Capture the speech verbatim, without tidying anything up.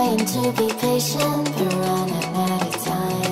trying to be patient, but running out of time.